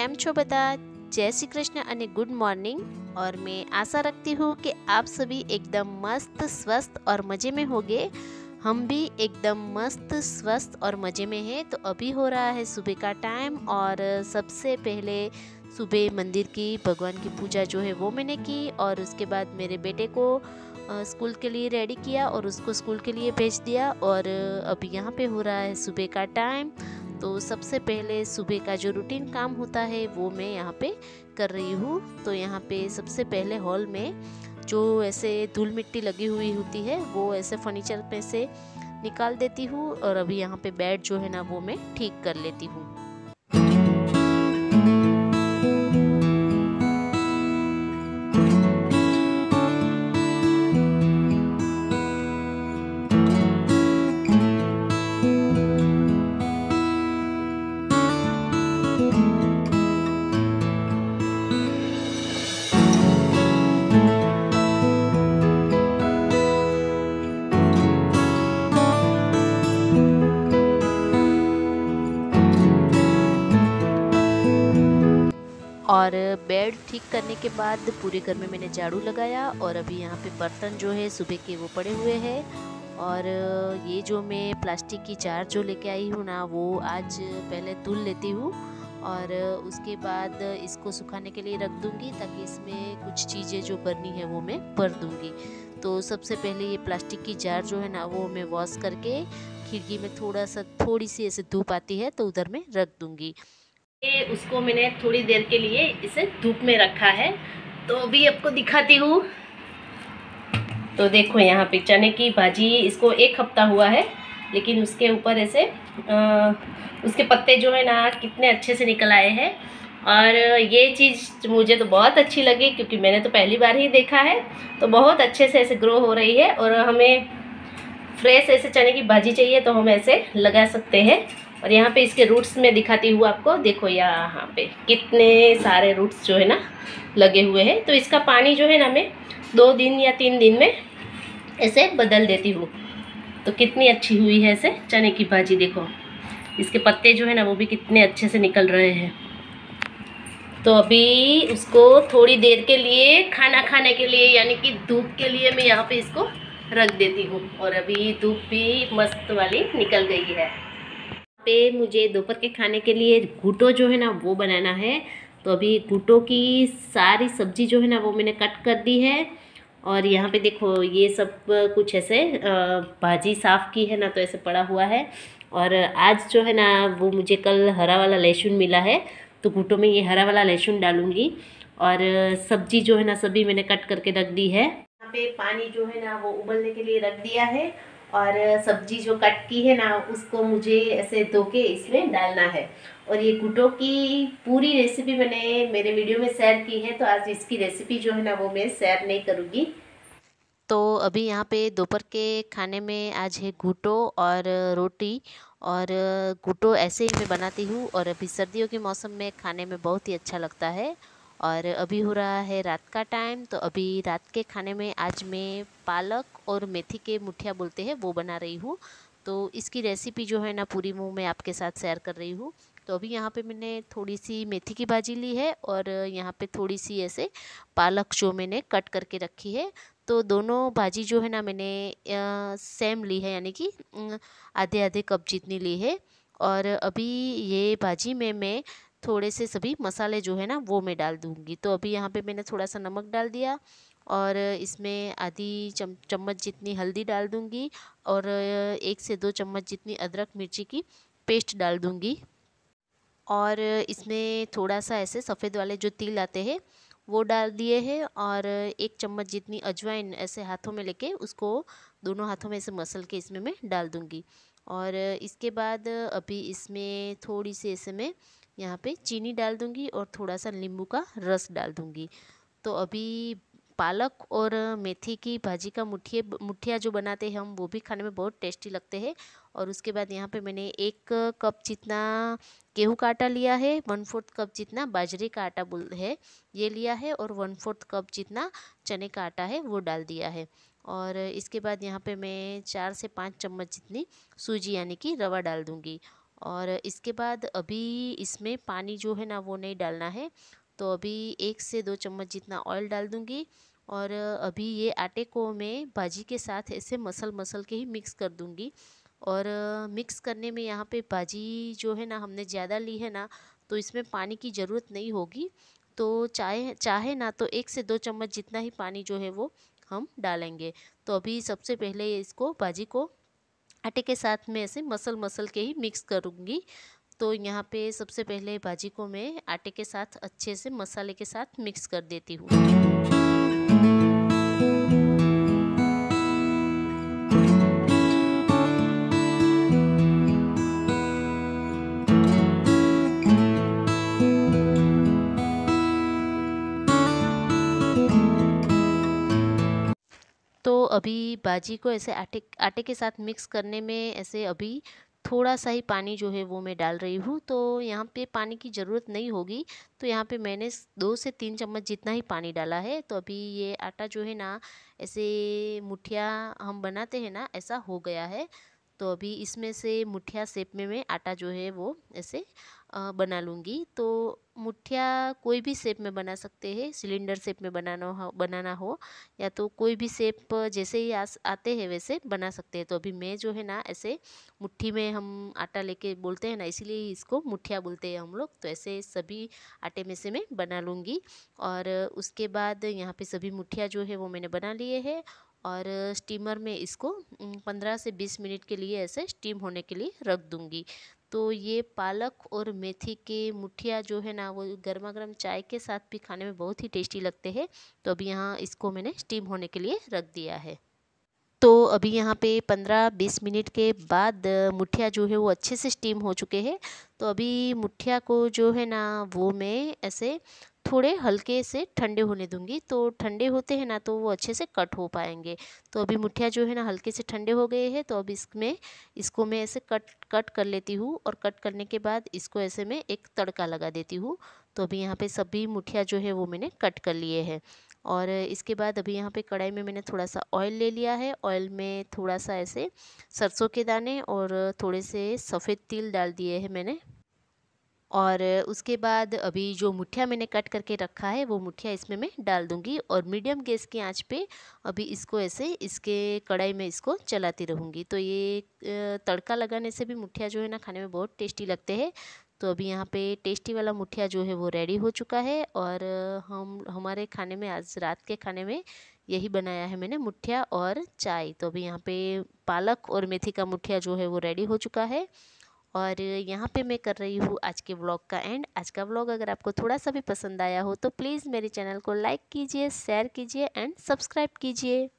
केम छो बता, जय श्री कृष्ण और गुड मॉर्निंग। और मैं आशा रखती हूँ कि आप सभी एकदम मस्त स्वस्थ और मज़े में होंगे। हम भी एकदम मस्त स्वस्थ और मज़े में हैं। तो अभी हो रहा है सुबह का टाइम और सबसे पहले सुबह मंदिर की भगवान की पूजा जो है वो मैंने की और उसके बाद मेरे बेटे को स्कूल के लिए रेडी किया और उसको स्कूल के लिए भेज दिया। और अभी यहाँ पे हो रहा है सुबह का टाइम, तो सबसे पहले सुबह का जो रूटीन काम होता है वो मैं यहाँ पे कर रही हूँ। तो यहाँ पे सबसे पहले हॉल में जो ऐसे धूल मिट्टी लगी हुई होती है वो ऐसे फर्नीचर पे से निकाल देती हूँ और अभी यहाँ पे बेड जो है ना वो मैं ठीक कर लेती हूँ। और बेड ठीक करने के बाद पूरे घर में मैंने झाड़ू लगाया और अभी यहाँ पे बर्तन जो है सुबह के वो पड़े हुए हैं। और ये जो मैं प्लास्टिक की जार जो लेके आई हूँ ना वो आज पहले धुल लेती हूँ और उसके बाद इसको सुखाने के लिए रख दूँगी ताकि इसमें कुछ चीज़ें जो भरनी है वो मैं भर दूँगी। तो सबसे पहले ये प्लास्टिक की जार जो है ना वो मैं वॉश करके खिड़की में थोड़ी सी ऐसे धूप आती है तो उधर में रख दूँगी। ये उसको मैंने थोड़ी देर के लिए इसे धूप में रखा है तो अभी आपको दिखाती हूँ। तो देखो यहाँ पे चने की भाजी, इसको 1 हफ्ता हुआ है लेकिन उसके ऊपर ऐसे उसके पत्ते जो है ना कितने अच्छे से निकल आए हैं। और ये चीज़ मुझे तो बहुत अच्छी लगी क्योंकि मैंने तो पहली बार ही देखा है, तो बहुत अच्छे से ऐसे ग्रो हो रही है। और हमें फ्रेश ऐसे चने की भाजी चाहिए तो हम ऐसे लगा सकते हैं। और यहाँ पे इसके रूट्स में दिखाती हूँ आपको, देखो यहाँ पे कितने सारे रूट्स जो है ना लगे हुए हैं। तो इसका पानी जो है ना मैं 2 दिन या 3 दिन में ऐसे बदल देती हूँ। तो कितनी अच्छी हुई है ऐसे चने की भाजी, देखो इसके पत्ते जो है ना वो भी कितने अच्छे से निकल रहे हैं। तो अभी उसको थोड़ी देर के लिए खाना खाने के लिए यानी कि धूप के लिए मैं यहाँ पर इसको रख देती हूँ। और अभी धूप भी मस्त वाली निकल गई है। पे मुझे दोपहर के खाने के लिए घुटो जो है ना वो बनाना है। तो अभी घुटो की सारी सब्जी जो है ना वो मैंने कट कर दी है। और यहाँ पे देखो ये सब कुछ ऐसे भाजी साफ़ की है ना तो ऐसे पड़ा हुआ है। और आज जो है ना वो मुझे कल हरा वाला लहसुन मिला है तो घुटो में ये हरा वाला लहसुन डालूँगी। और सब्जी जो है ना सभी मैंने कट करके रख दी है। यहाँ पे पानी जो है ना वो उबलने के लिए रख दिया है और सब्जी जो कट की है ना उसको मुझे ऐसे धो के इसमें डालना है। और ये घुटो की पूरी रेसिपी मैंने मेरे वीडियो में शेयर की है तो आज इसकी रेसिपी जो है ना वो मैं शेयर नहीं करूँगी। तो अभी यहाँ पे दोपहर के खाने में आज है घुटो और रोटी। और घुटो ऐसे ही मैं बनाती हूँ और अभी सर्दियों के मौसम में खाने में बहुत ही अच्छा लगता है। और अभी हो रहा है रात का टाइम, तो अभी रात के खाने में आज मैं पालक और मेथी के मुठिया बोलते हैं वो बना रही हूँ। तो इसकी रेसिपी जो है ना पूरी मुँह मैं आपके साथ शेयर कर रही हूँ। तो अभी यहाँ पे मैंने थोड़ी सी मेथी की भाजी ली है और यहाँ पे थोड़ी सी ऐसे पालक जो मैंने कट करके रखी है। तो दोनों भाजी जो है ना मैंने सेम ली है यानी कि आधे-आधे कप जितनी ली है। और अभी ये भाजी में मैं थोड़े से सभी मसाले जो है ना वो मैं डाल दूँगी। तो अभी यहाँ पे मैंने थोड़ा सा नमक डाल दिया और इसमें आधी चम्मच जितनी हल्दी डाल दूँगी और 1 से 2 चम्मच जितनी अदरक मिर्ची की पेस्ट डाल दूँगी। और इसमें थोड़ा सा ऐसे सफ़ेद वाले जो तिल आते हैं वो डाल दिए हैं और 1 चम्मच जितनी अजवाइन ऐसे हाथों में लेके उसको दोनों हाथों में ऐसे मसल के इसमें मैं डाल दूँगी। और इसके बाद अभी इसमें थोड़ी सी ऐसे मैं यहाँ पे चीनी डाल दूँगी और थोड़ा सा नींबू का रस डाल दूँगी। तो अभी पालक और मेथी की भाजी का मुठिया जो बनाते हैं हम वो भी खाने में बहुत टेस्टी लगते हैं। और उसके बाद यहाँ पे मैंने 1 कप जितना गेहूं का आटा लिया है, 1/4 कप जितना बाजरे का आटा है ये लिया है और 1/4 कप जितना चने का आटा है वो डाल दिया है। और इसके बाद यहाँ पे मैं 4 से 5 चम्मच जितनी सूजी यानी कि रवा डाल दूँगी। और इसके बाद अभी इसमें पानी जो है ना वो नहीं डालना है। तो अभी 1 से 2 चम्मच जितना ऑयल डाल दूँगी और अभी ये आटे को मैं भाजी के साथ ऐसे मसल के ही मिक्स कर दूँगी। और मिक्स करने में यहाँ पे भाजी जो है ना हमने ज़्यादा ली है ना तो इसमें पानी की ज़रूरत नहीं होगी। तो चाहे ना तो 1 से 2 चम्मच जितना ही पानी जो है वो हम डालेंगे। तो अभी सबसे पहले इसको भाजी को आटे के साथ में ऐसे मसल के ही मिक्स करूँगी। तो यहाँ पे सबसे पहले भाजी को मैं आटे के साथ अच्छे से मसाले के साथ मिक्स कर देती हूँ। तो अभी भाजी को ऐसे आटे के साथ मिक्स करने में ऐसे अभी थोड़ा सा ही पानी जो है वो मैं डाल रही हूँ। तो यहाँ पे पानी की ज़रूरत नहीं होगी। तो यहाँ पे मैंने 2 से 3 चम्मच जितना ही पानी डाला है। तो अभी ये आटा जो है ना ऐसे मुठिया हम बनाते हैं ना ऐसा हो गया है। तो अभी इसमें से मुठिया शेप में मैं आटा जो है वो ऐसे बना लूँगी। तो मुठिया कोई भी शेप में बना सकते हैं, सिलेंडर शेप में बनाना हो या तो कोई भी शेप जैसे ही आते हैं वैसे बना सकते हैं। तो अभी मैं जो है ना ऐसे मुट्ठी में हम आटा लेके बोलते हैं ना, इसीलिए इसको मुठिया बोलते हैं हम लोग। तो ऐसे सभी आटे में से मैं बना लूँगी। और उसके बाद यहाँ पे सभी मुठिया जो है वो मैंने बना लिए है और स्टीमर में इसको 15 से 20 मिनट के लिए ऐसे स्टीम होने के लिए रख दूँगी। तो ये पालक और मेथी के मुठिया जो है ना वो गर्मा गर्म चाय के साथ भी खाने में बहुत ही टेस्टी लगते हैं। तो अभी यहाँ इसको मैंने स्टीम होने के लिए रख दिया है। तो अभी यहाँ पे 15-20 मिनट के बाद मुठिया जो है वो अच्छे से स्टीम हो चुके हैं। तो अभी मुठिया को जो है ना वो मैं ऐसे थोड़े हल्के से ठंडे होने दूंगी। तो ठंडे होते हैं ना तो वो अच्छे से कट हो पाएंगे। तो अभी मुठिया जो है ना हल्के से ठंडे हो गए हैं। तो अब इसमें इसको मैं ऐसे कट कर लेती हूँ और कट करने के बाद इसको ऐसे मैं एक तड़का लगा देती हूँ। तो अभी यहाँ पे सभी मुठिया जो है वो मैंने कट कर लिए हैं। और इसके बाद अभी यहाँ पे कढ़ाई में मैंने थोड़ा सा ऑयल ले लिया है। ऑयल में थोड़ा सा ऐसे सरसों के दाने और थोड़े से सफ़ेद तिल डाल दिए हैं मैंने। और उसके बाद अभी जो मुठिया मैंने कट करके रखा है वो मुठिया इसमें मैं डाल दूंगी और मीडियम गैस की आंच पे अभी इसको ऐसे इसके कढ़ाई में इसको चलाती रहूँगी। तो ये तड़का लगाने से भी मुठिया जो है ना खाने में बहुत टेस्टी लगते हैं। तो अभी यहाँ पे टेस्टी वाला मुठिया जो है वो रेडी हो चुका है और हमारे खाने में आज रात के खाने में यही बनाया है मैंने, मुठिया और चाय। तो अभी यहाँ पे पालक और मेथी का मुठिया जो है वो रेडी हो चुका है। और यहाँ पे मैं कर रही हूँ आज के व्लॉग का एंड। आज का व्लॉग अगर आपको थोड़ा सा भी पसंद आया हो तो प्लीज़ मेरे चैनल को लाइक कीजिए, शेयर कीजिए एंड सब्सक्राइब कीजिए।